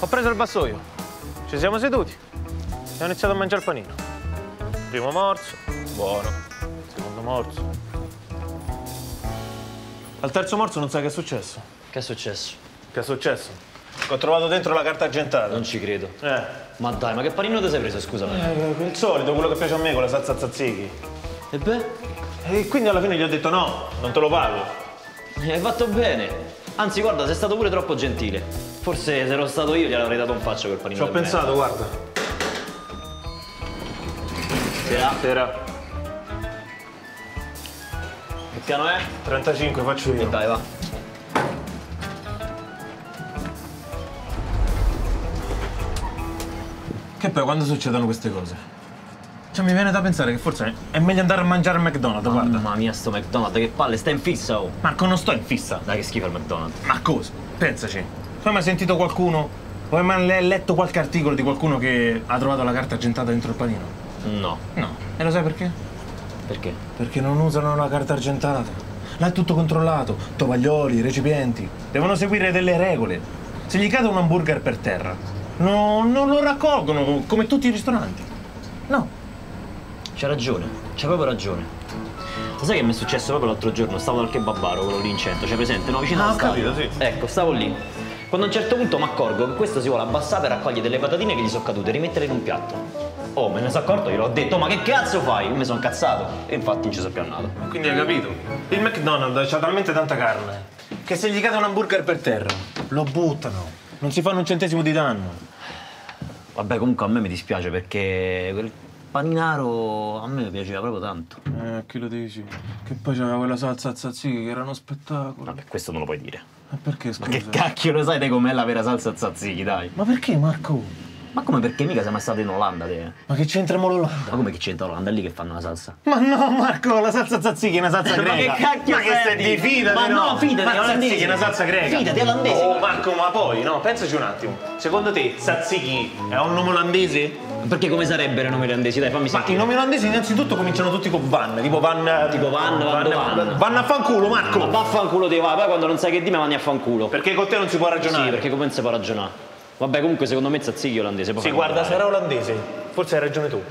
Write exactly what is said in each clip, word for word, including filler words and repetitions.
Ho preso il vassoio, ci siamo seduti e ho iniziato a mangiare il panino. Primo morso, buono. Secondo morso. Al terzo morso non sai che è successo? Che è successo? Che è successo? Che ho trovato dentro la carta argentata. Non ci credo. Eh. Ma dai, ma che panino ti sei preso, scusami? Eh, il solito, quello che piace a me con la salsa tzatziki. E beh? E quindi alla fine gli ho detto no, non te lo pago. Hai fatto bene. Anzi, guarda, sei stato pure troppo gentile. Forse se ero stato io gliel'avrei dato un faccio quel panino. Ci ho pensato, mezzo. Guarda. Sera. Sera. Che piano è? trentacinque, faccio io. E dai, va. Che poi quando succedono queste cose? Cioè, mi viene da pensare che forse è meglio andare a mangiare al McDonald's, mamma guarda. Mamma mia, sto McDonald's, che palle, stai in fissa, oh! Marco, non sto in fissa! Dai, che schifo il McDonald's! Ma cosa? Pensaci, tu hai mai sentito qualcuno, o hai mai letto qualche articolo di qualcuno che ha trovato la carta argentata dentro il panino? No. No. E lo sai perché? Perché? Perché non usano la carta argentata. Là è tutto controllato, tovaglioli, recipienti. Devono seguire delle regole. Se gli cade un hamburger per terra, no, non lo raccolgono, come tutti i ristoranti. No. C'ha ragione, c'ha proprio ragione. Lo sai che mi è successo proprio l'altro giorno? Stavo dal kebabaro, quello lì in centro, c'è presente? No, vicino ah, alla stadio. Capito, sì. Ecco, stavo lì. Quando a un certo punto mi accorgo che questo si vuole abbassare e raccoglie delle patatine che gli sono cadute e rimettere in un piatto. Oh, me ne sono accorto, gliel'ho detto, ma che cazzo fai? Io mi sono incazzato. E infatti non ci sono più andato. Quindi hai capito? Il McDonald's c'ha talmente tanta carne che se gli cade un hamburger per terra, lo buttano. Non si fanno un centesimo di danno. Vabbè, comunque a me mi dispiace perché quel paninaro a me piaceva proprio tanto. Eh, chi lo dici? Che poi c'era quella salsa tzatziki che era uno spettacolo. Vabbè, questo non lo puoi dire. Ma perché, scusa? Ma che cacchio lo sai te com'è la vera salsa tzatziki, dai? Ma perché, Marco? Ma come perché? Mica sei mai stato in Olanda, te? Ma che c'entra l'Olanda? Ma come che c'entra l'Olanda? È lì che fanno la salsa. Ma no, Marco, la salsa tzatziki è una salsa greca. Ma che cacchio? Ma che sei di fidati, ma no, no fidati, ma tzatziki è una salsa greca. Fidati, olandese. Oh, Marco, ma poi, no, pensaci un attimo. Secondo te, tzatziki è un nome olandese? Perché come sarebbero i nomi olandesi? Dai, fammi sentire. Ma i nomi olandesi innanzitutto cominciano tutti con van, tipo van... Tipo van, van, van. Van, van a fanculo, Marco. Ma vaffanculo te va, poi quando non sai che dire, vanni a fanculo. Perché con te non si può ragionare. Sì, perché come non si può ragionare? Vabbè, comunque secondo me tzatziki è olandese. Sì, guarda, se era olandese, forse hai ragione tu.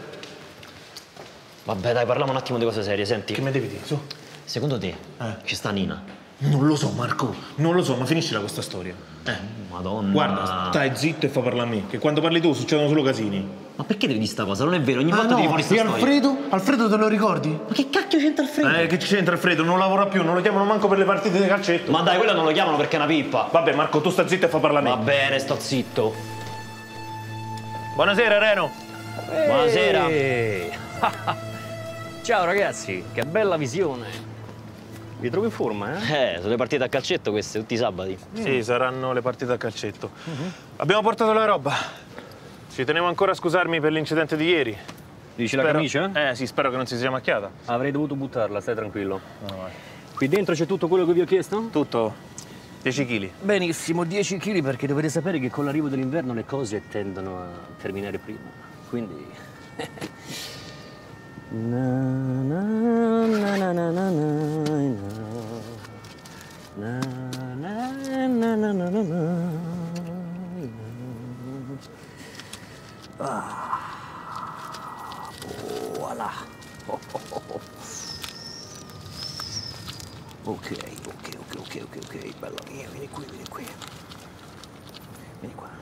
Vabbè, dai, parliamo un attimo di cose serie, senti. Che mi devi dire, su? Secondo te, eh. ci sta Nina? Non lo so, Marco, non lo so, ma finiscila questa storia. Eh, Madonna. Guarda, stai zitto e fa parlare a me, che quando parli tu succedono solo casini. Ma perché devi dire sta cosa? Non è vero, ogni volta ah, no. devi fuori sta e storia. Alfredo? Alfredo te lo ricordi? Ma che cacchio c'entra Alfredo? Eh, che c'entra Alfredo? Non lavora più, non lo chiamano manco per le partite di calcetto. Ma dai, quello non lo chiamano perché è una pippa. Vabbè, Marco, tu sta zitto e fa parlare a me. Va bene, sto zitto. Buonasera, Reno. Eeeh. Buonasera. Ciao ragazzi, che bella visione. Vi trovo in forma, eh? Eh, sono le partite a calcetto queste, tutti i sabati. Mm. Sì, saranno le partite a calcetto. Mm-hmm. Abbiamo portato la roba. Ci tenevo ancora a scusarmi per l'incidente di ieri. Dici spero... la camicia? Eh, sì, spero che non si sia macchiata. Avrei dovuto buttarla, stai tranquillo. No, qui dentro c'è tutto quello che vi ho chiesto? Tutto. dieci chili. Benissimo, dieci chili, perché dovete sapere che con l'arrivo dell'inverno le cose tendono a terminare prima. Quindi... na, na, na, na, na, na, na. Na, na, na, na, na, na, na. Ah. Voilà. Oh, oh, oh, oh. Ok, ok, ok, ok, ok, ok, bella mia, vieni qui, vieni qui. Vieni qua.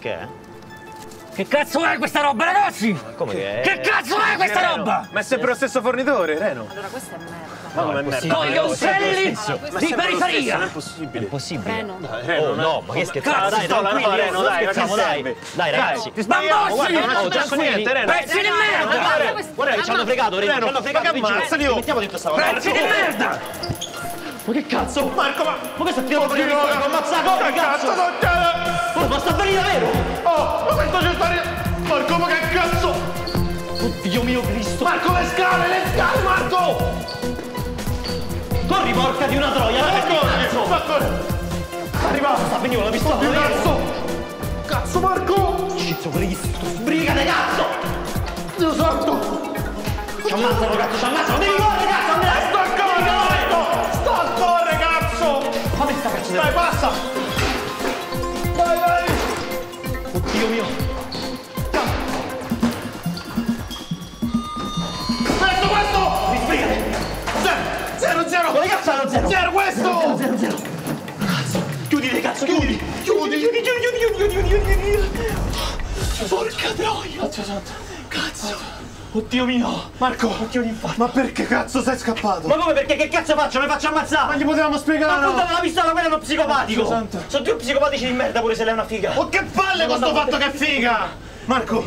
Che è? Che cazzo è questa roba, ragazzi? Ma come che è? Che cazzo è questa Reno. roba? Ma è sempre lo stesso fornitore, Reno. Allora questa è merda. Ma no, come è merda? Con gli ostelli di periferia! Non è possibile. È impossibile. Reno. Dai, Reno, oh, no, ma che scherzate? Dai, tranquilli, Reno, dai, ragazzi, dai. Dai, dai, ragazzi. Bambossi! Oh, tranquilli, pezzi di merda! Guarda che ci hanno fregato, Reno, ci hanno fregato di giro. Mettiamo dentro sta roba. Pezzi di merda! Ma che cazzo? Marco, ma... Ma questo è pieno di roba, ma ammazza cosa, cazzo? Oh, ma sta venendo vero? Oh, ma questo c'è stare... Marco, ma che cazzo? Oddio mio Cristo! Marco, le scale, le scale, Marco! Corri, porca di una troia! Ma che cazzo? Ma corri! arrivato, sta benissimo, l'ha visto? Cazzo! Cazzo Marco! Cizzo Cristo! Sbrigate cazzo! Dio santo! Ci ammazzano cazzo, ci ammazzano! Devi correre cazzo, andrà! Sto a correre! Sto a correre cazzo! Fammi sta cazzo! Dai, passa! Vai, vai! Oddio mio! Zero, zero questo! Zero, zero, zero. Cazzo! Chiudi le cazzo! Chiudi! Chiudi! Chiudi! Chiudi! Chiudi! Chiudi! Chiudi! Chiudi! Porca troia! Cazzo santo! Cazzo! Oddio mio! Marco! Oddio l'infarto! Ma perché cazzo sei scappato? Ma come perché? Che cazzo faccio? Mi faccio ammazzare! Ma gli potevamo spiegare! Ma puntava la pistola, quello è uno psicopatico! Cazzo santo! Sono due psicopatici di merda pure se lei è una figa! Oh che palle con sto fatto che figa! Marco!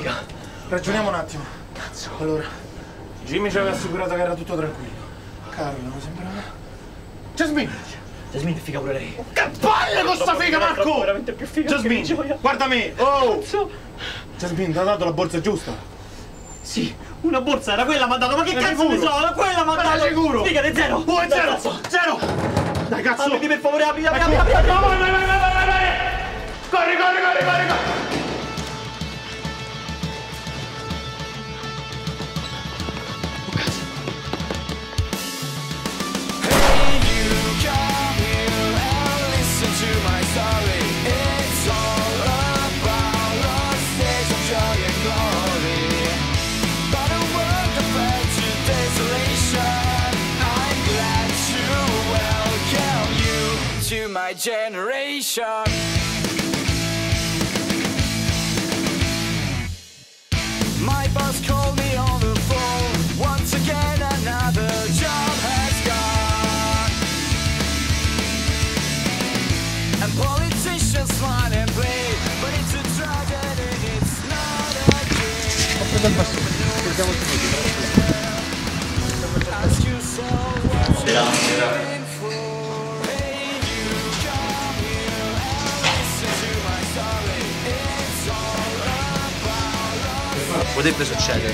Ragioniamo un attimo! Cazzo! Allora, Jimmy ci aveva assicurato che era tutto tranquillo. Carlo, mi sembrava... Jasmine! Jasmine è figa pure lei. Oh, che palle con sta figa, Marco! Troppo, veramente più figa. Jasmine, guarda me! Oh! Cazzo. Jasmine, ti ha dato la borsa giusta? Sì, una borsa era quella, mi ha dato. Ma che cazzo ne so? Quella mi ha dato! Sicuro! Figa di zero! Oh, è zero! Zero! Zero! Dai, cazzo! Apriti per favore, apri, apri, apri, apri! Vai, vai, vai, vai, vai, vai! Corri, corri, corri, corri, corri! My generation. My boss called me on the phone. Once again another job has gone. And politicians line and blade, but it's a dragon and it's not a game. Ask yourself what potrebbe succedere.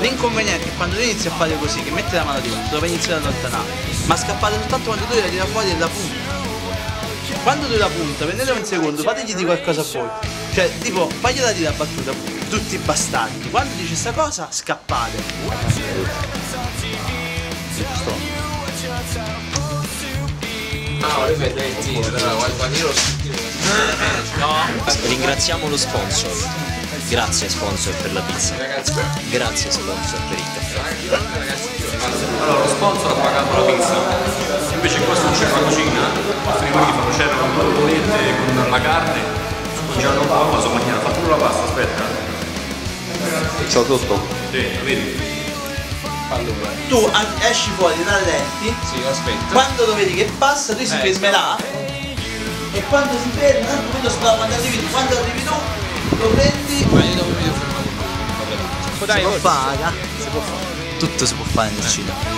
L'inconveniente è quando tu inizi a fare così, che metti la mano di uno, dove inizi ad allontanare, ma scappate soltanto quando tu la tira fuori e la punta. Quando tu la punta, prendete un secondo, fategli di qualcosa a voi. Cioè, tipo, fagliela di la battuta, tutti bastardi. Quando dici sta cosa, scappate. Sto. Ah, no. Ringraziamo lo sponsor. Grazie sponsor per la pizza. Grazie sponsor per il caffè. Allora lo sponsor ha pagato la pizza. Invece qua non c'è la cucina, al frigorifero c'erano le bollette con la carne, mangiavano l'acqua, insomma Nina ha fatto pure la pasta, aspetta. Ciao tutto. Sì, lo vedi? Allora. Tu esci fuori da lenti. Sì, aspetta. Quando lo vedi che passa, lui si eh. fermerà. E quando si ferma, quando arrivi tu, quando arrivi tu, lo prendi. Ma io devo vedere fermato. Si può fare, tutto si può fare nel cinema.